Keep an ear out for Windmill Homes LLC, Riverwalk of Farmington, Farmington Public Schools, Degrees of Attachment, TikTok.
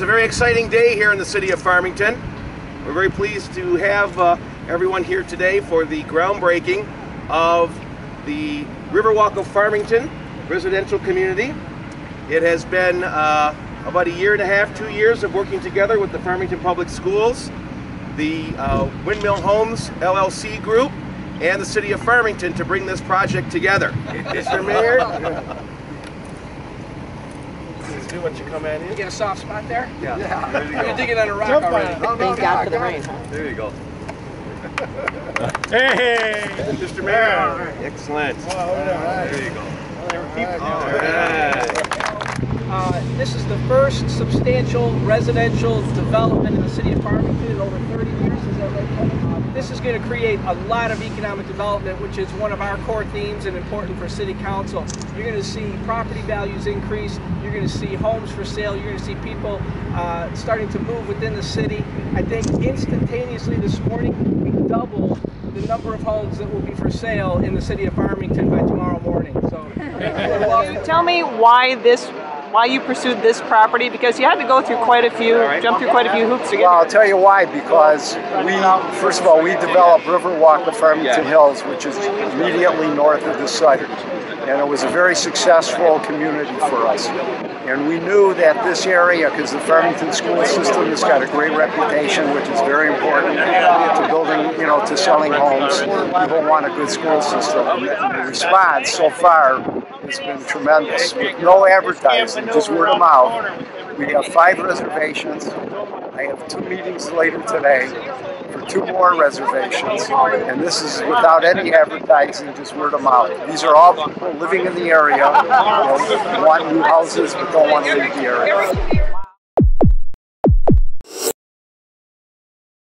is a very exciting day here in the city of Farmington. We're very pleased to have everyone here today for the groundbreaking of the Riverwalk of Farmington residential community. It has been about a year and a half, 2 years of working together with the Farmington Public Schools, the Windmill Homes LLC group, and the City of Farmington to bring this project together. Mr. Mayor, please do what you come in. You get a soft spot there? Yeah. There you go. You're digging on a rock already. Thank God for the rain. There you go. Hey! Mr. Mayor. All right. Excellent. Well, right. There you go. This is the first substantial residential development in the city of Farmington in over 30 years. Is that right, Kevin? This is going to create a lot of economic development, which is one of our core themes and important for City Council. You're going to see property values increase. You're going to see homes for sale. You're going to see people starting to move within the city. I think instantaneously this morning we doubled the number of homes that will be for sale in the city of Farmington by tomorrow morning. So, tell me why you pursued this property, because you had to go through quite a few, jump through quite a few hoops to get. Well, I'll tell you why, because we, first of all, we developed Riverwalk of Farmington Hills, which is immediately north of the site. And it was a very successful community for us. And we knew that this area, because the Farmington school system has got a great reputation, which is very important to building, you know, to selling homes. People want a good school system. And the response so far has been tremendous. With no advertising, just word of mouth. We have 5 reservations. I have 2 meetings later today for 2 more reservations, and this is without any advertising, just word of mouth. These are all people living in the area, want new houses but don't want to leave the area.